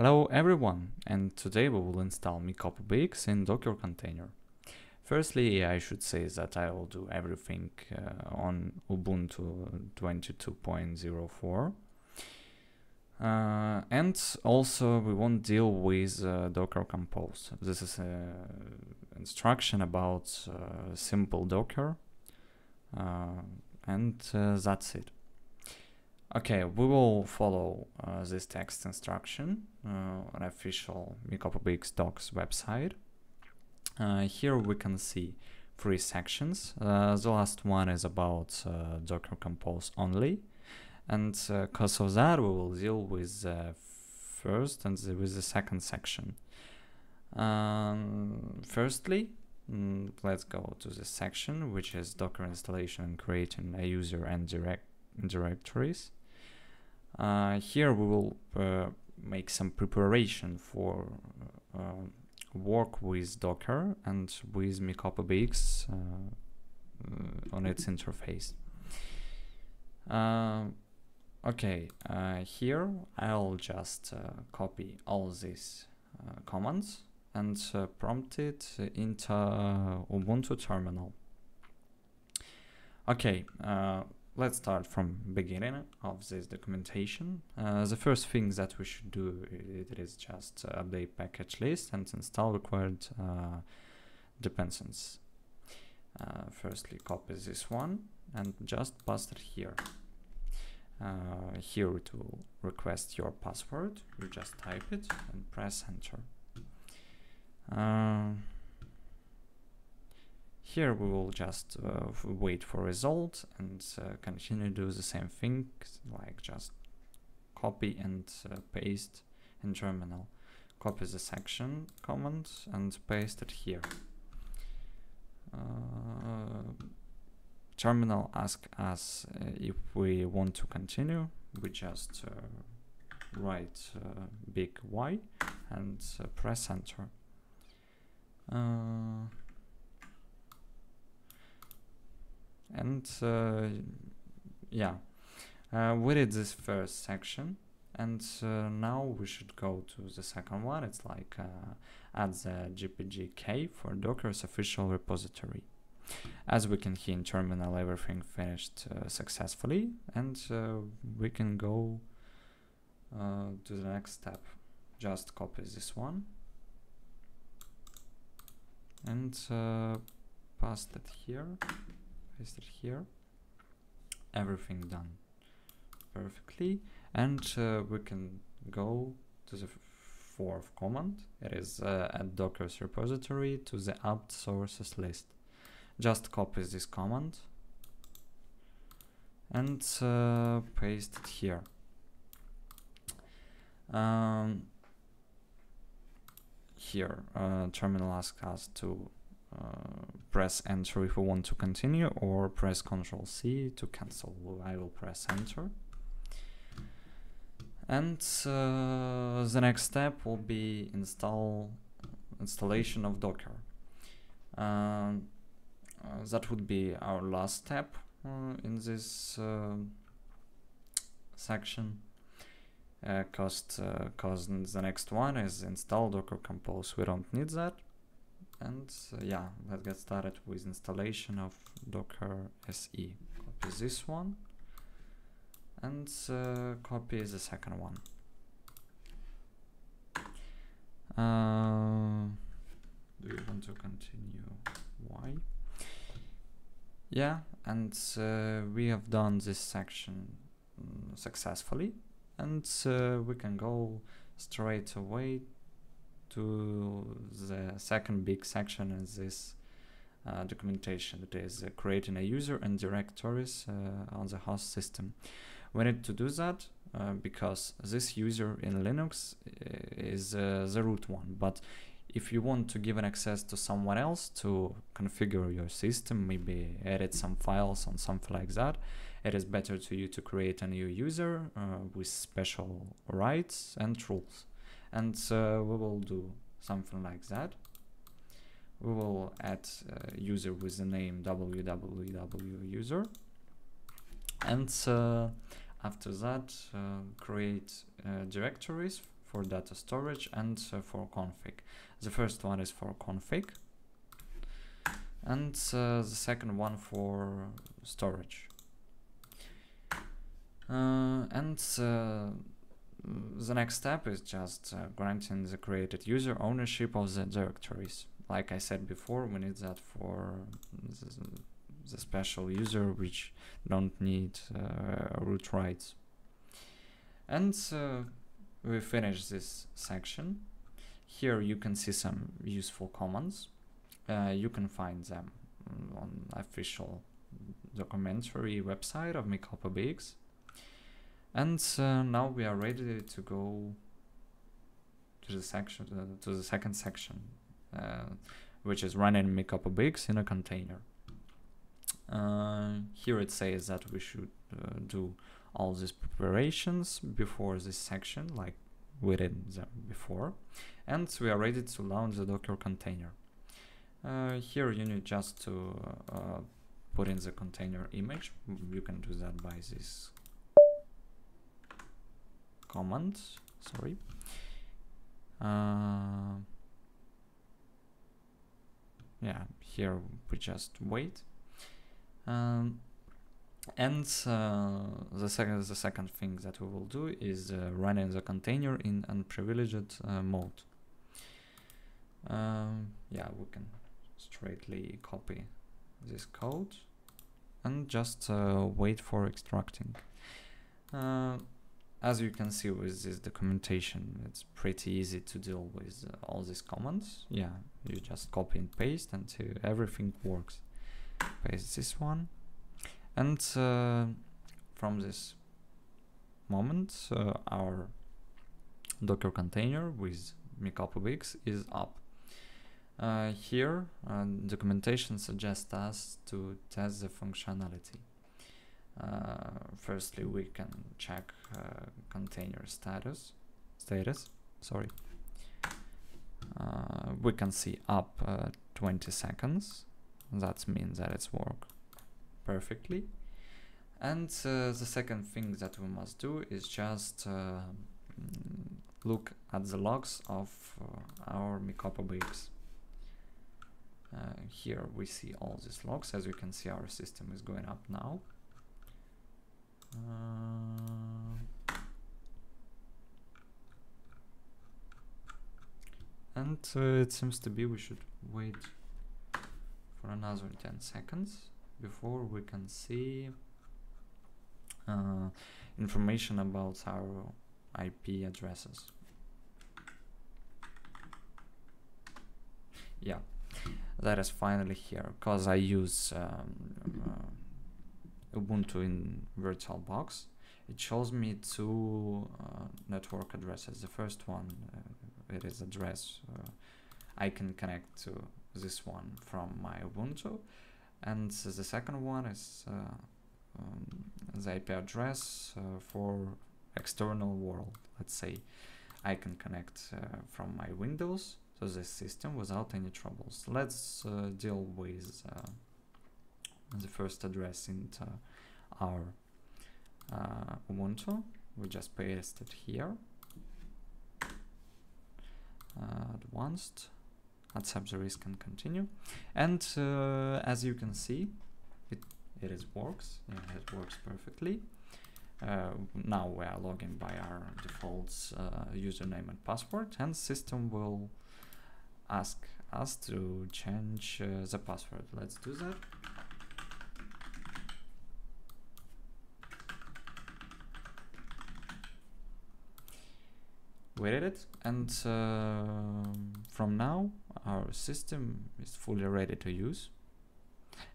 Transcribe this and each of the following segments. Hello everyone, and today we will install MikoPBX in Docker container. Firstly, I should say that I will do everything on Ubuntu 22.04. And also we won't deal with Docker Compose. This is an instruction about simple Docker, and that's it. Okay, we will follow this text instruction on official MikoPBX docs website. Here we can see three sections. The last one is about Docker Compose only, and because of that we will deal with the first and with the second section. Firstly, let's go to the section which is Docker installation and creating a user and directories. Here we will make some preparation for work with Docker and with MikoPBX on its interface. Okay, here I'll just copy all these commands and prompt it into Ubuntu terminal. Okay, let's start from beginning of this documentation. The first thing that we should do is just update package list and install required dependencies. Firstly, copy this one and just paste it here. Here it will request your password. You just type it and press enter. Here we will just wait for result and continue do the same thing, like just copy and paste in terminal. Copy the section command and paste it here. Terminal asks us if we want to continue. We just write big Y and press enter. We did this first section, and now we should go to the second one. It's like add the GPG key for Docker's official repository. As we can see in terminal, everything finished successfully, and we can go to the next step. Just copy this one and paste it here. Everything done perfectly, and we can go to the fourth command. It is add Docker's repository to the apt sources list. Just copy this command and paste it here. Here terminal asks us to press enter if we want to continue, or press Ctrl C to cancel. I will press enter, and the next step will be installation of Docker. That would be our last step in this section, because the next one is install Docker Compose. We don't need that. And let's get started with installation of Docker SE. Copy this one and copy the second one. Do you want to continue? Why? Yeah, and we have done this section successfully, and we can go straight away to the second big section in this documentation. It is creating a user and directories on the host system. We need to do that because this user in Linux is the root one, but if you want to give an access to someone else to configure your system, maybe edit some files and something like that, it is better to you to create a new user with special rights and rules. And we will do something like that. We will add a user with the name www user, and after that create directories for data storage and for config. The first one is for config, and the second one for storage. The next step is just granting the created user ownership of the directories. Like I said before, we need that for the special user which don't need root rights. And we finish this section. Here you can see some useful commands. You can find them on official documentary website of MikoPBX. And now we are ready to go to the section, to the second section, which is running MikoPBX in a container. Here it says that we should do all these preparations before this section, like we did them before, and we are ready to launch the Docker container. Here you need just to put in the container image. You can do that by this command, sorry. Yeah, here we just wait. The second thing that we will do is running the container in unprivileged mode. Yeah, we can straightly copy this code and just wait for extracting. As you can see with this documentation, it's pretty easy to deal with all these commands. Yeah, you just copy and paste until everything works. Paste this one. And from this moment, our Docker container with MikoPBX is up. Here, documentation suggests us to test the functionality. Firstly, we can check container status. Sorry. We can see up 20 seconds. That means that it's worked perfectly. And the second thing that we must do is just look at the logs of our MikoPBX. Here we see all these logs. As you can see, our system is going up now. It seems to be we should wait for another 10 seconds before we can see information about our IP addresses. Yeah, that is finally here, because I use Ubuntu in VirtualBox. It shows me two network addresses. The first one, it is address I can connect to this one from my Ubuntu, and the second one is the IP address for external world. Let's say I can connect from my Windows to this system without any troubles. Let's deal with the first address into our Ubuntu. We just paste it here. Advanced, accept the risk and continue. And as you can see, it works. Yeah, it works perfectly. Now we are logging by our default username and password, and system will ask us to change the password. Let's do that. We did it, and from now our system is fully ready to use.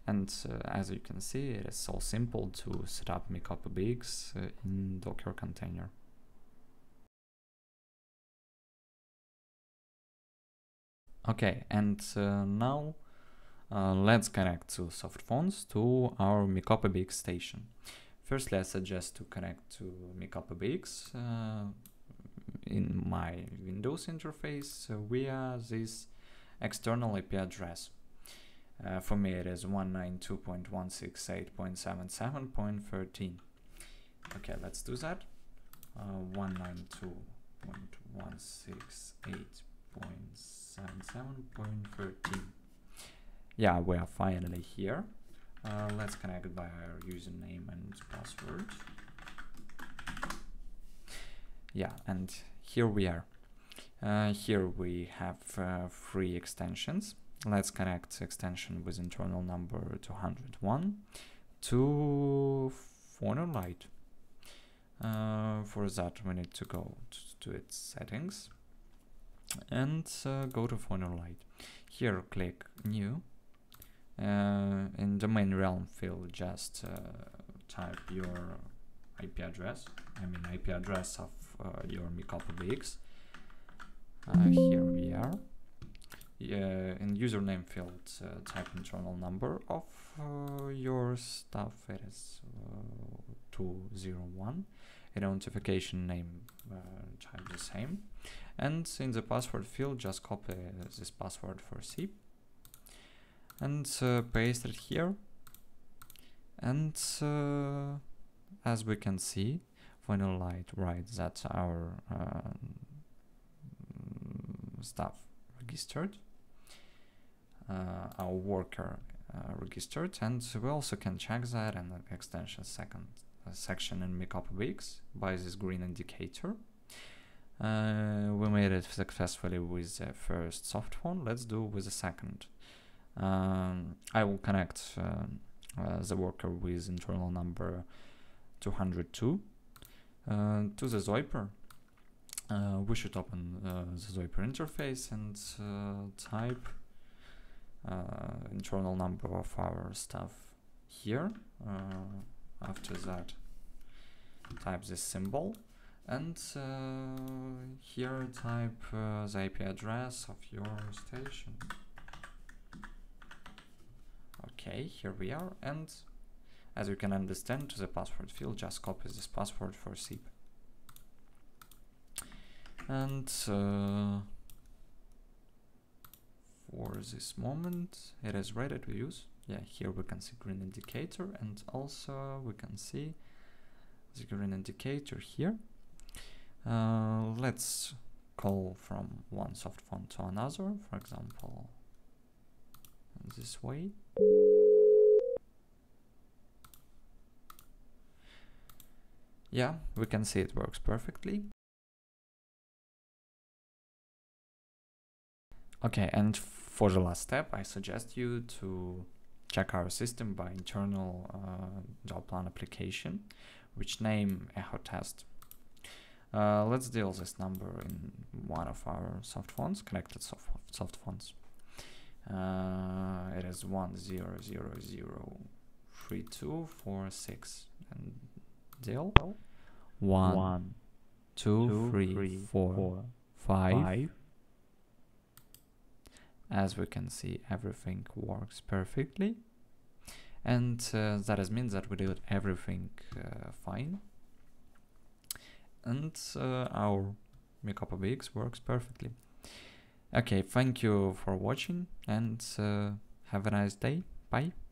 And as you can see, it is so simple to set up MikoPBX in Docker container. Okay, and now let's connect to softphones to our MikoPBX station. Firstly, I suggest to connect to MikoPBX in my Windows interface via this external IP address. For me, it is 192.168.77.13. Okay, let's do that. 192.168.77.13. 168.77.13. Yeah, we are finally here. Let's connect by our username and password. Yeah, and here we are. Here we have three extensions. Let's connect extension with internal number 201 to Furnal Light. For that, we need to go to its settings and go to Furnal Light. Here, click New. In the main realm field, just type your IP address. I mean, IP address of your MikoPBX. Here we are. In username field, type internal number of your stuff. It is 201. Identification name, type the same. And in the password field, just copy this password for SIP and paste it here. And as we can see, Furnal Light writes that our stuff registered, our worker registered, and we also can check that in the extension section in MikoPBX by this green indicator. We made it successfully with the first soft phone. Let's do with the second. I will connect the worker with internal number 202 to the Zoiper. We should open the Zoiper interface and type internal number of our stuff here. After that, type this symbol and here type the IP address of your station. Okay, here we are, and as you can understand, to the password field, just copy this password for SIP. And for this moment, it is ready to use. Yeah, here we can see green indicator, and also we can see the green indicator here. Let's call from one soft phone to another, for example, this way. Yeah, we can see it works perfectly. Okay, and for the last step, I suggest you to check our system by internal Doppler application, which name echo test. Let's deal this number in one of our soft phones, connected soft phones. It is 100003246 and deal 1 2 3 4 5. As we can see, everything works perfectly, and that means that we did everything fine, and our MikoPBX works perfectly. Okay, thank you for watching, and have a nice day. Bye.